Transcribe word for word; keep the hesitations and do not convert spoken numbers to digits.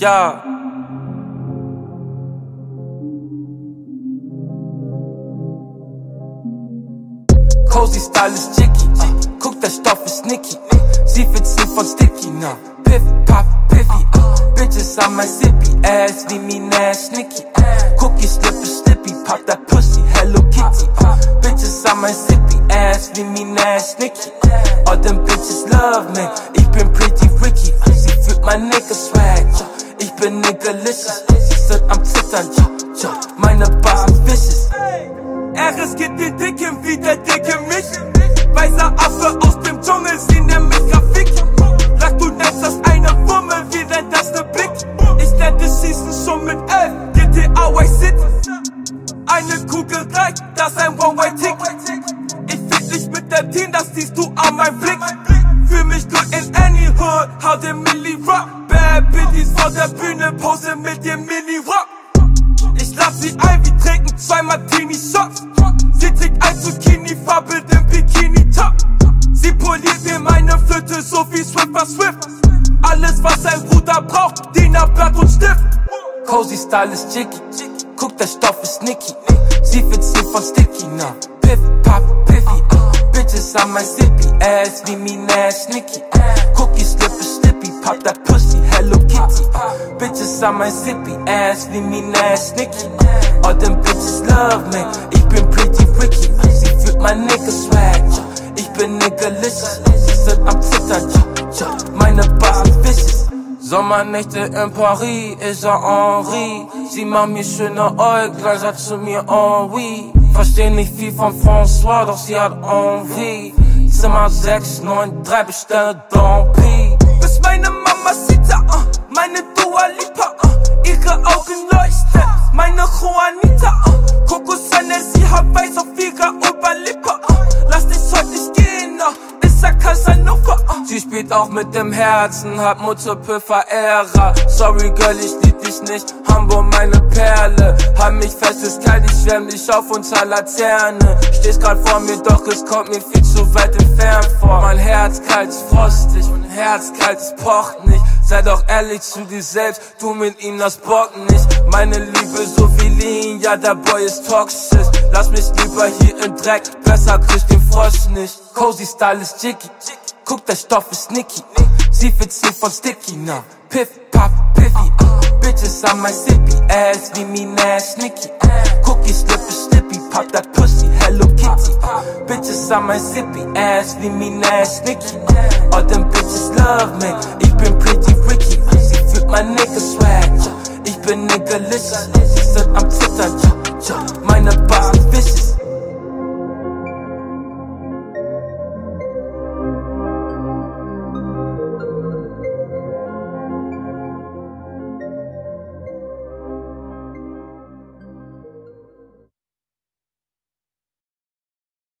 Yeah. Cozy Style ist Jicky, uh. guck, der Stoff ist Nicki, uh. sie witzen von Sticky, no. Piff, Puff, Piffy, uh. Uh. Bitches an mein Sippy, Ass wie Minaj, Nicki, uh. guck, ich slippe Stippy, pop der Pussy, Hello Kitty, uh. Uh. Bitches an mein Sippy, Ass wie Minaj, Nicki, uh. all them bitches love me, ich bin pretty Ricky, uh. sie fühlt mein Nigga Swag, uh. ich bin niggerlicious, sie sind am Zittern, ja, ja, meine Bars sind vicious. Er riskiert den Dicken wie der Dicke mich. Weißer Affe aus dem Dschungel, sie nennt mich Rafiki. Sag, du nennst das eine Wummel, wie nennt das ne Blick? Ich lernte schießen schon mit elf, G T A Vice City. Eine Kugel reicht, das ein One-Way-Tick. Ich fick dich mit dem Team, das siehst du an meinem Blick. Fühl mich gut in any hood, hau den Milly Rock. Bad Bitties vor der Bühne, pose mit dem Milly Rock. Ich lad sie ein, wir trinken zwei Martini-Shots. Sie trägt ein Zucchini, Farbe im Bikini-Top. Sie poliert mir meine Flöte, so wie Swiffer Swift. Alles, was ein Bruder braucht, DIN A, Blatt und Stift. Cozy Style ist Jicky, guck, der Stoff ist Nicki. Sie witzen von Sticky, no. Piff, Puff, Piffy, uh. Bitches an mein Sippy, Ass wie Minaj, Nicki. Guck, ich slippe Stippy, pop der Pussy, Hello Kitty. Bitches an mein Sippy, Ass wie Minaj, Nicki. All them bitches love me, ich bin pretty Ricky. Sie fühlt mein Nigga Swag, ich bin niggerlicious. Sie sind am Zittern, meine Bars sind vicious. Sommernächte in Paris, Izza Henry. Sie macht mir schöne Äuglein, sagt zu mir Henri. Versteh nicht viel von François, doch sie hat Henri. Zimmer sechs neun drei, bestelle Don P. Bis meine Mama sieht da, uh, meine Dua Lipa, uh, ihre Augen leuchten, meine Juanita, uh, Kokosende, sie hat weiß auf ihrer Oberlippe, uh, lass dich heute nicht gehen, uh, ist ja Casanova, uh. Sie spielt auch mit dem Herzen, hat Mutter-Püffer-Ära. Sorry Girl, ich lieb dich nicht, Hamburg meine Perle. Hab mich fest, ist kalt, ich schwärm dich auf unter Laterne. Stehst grad vor mir, doch es kommt mir viel zu weit entfernt vor. Mein Herz kalt ist frostig, mein Herz kalt, es pocht nicht. Sei doch ehrlich zu dir selbst, du mit ihm, das bockt nicht. Meine Liebe, so wie Lean, ja der Boy ist toxisch. Lass mich lieber hier im Dreck, besser krieg den Frosch nicht. Cozy Style ist Jicky, guck, der Stoff ist Nicki. Sie witzelt von Sticky, no. Piff, Puff, Piffy, bitches an mein Sippy, Ass wie Minaj, Nicki. Guck, ich slippe Stippy, pop der Pussy, Hello Kitty. Bitches an mein Sippy, Ass wie Minaj, Nicki. All them bitches love me, ich bin pretty Ricky. Sie fühlt mein Nigga Swag, ich bin niggerlicious. Sie sind am Zittern, meine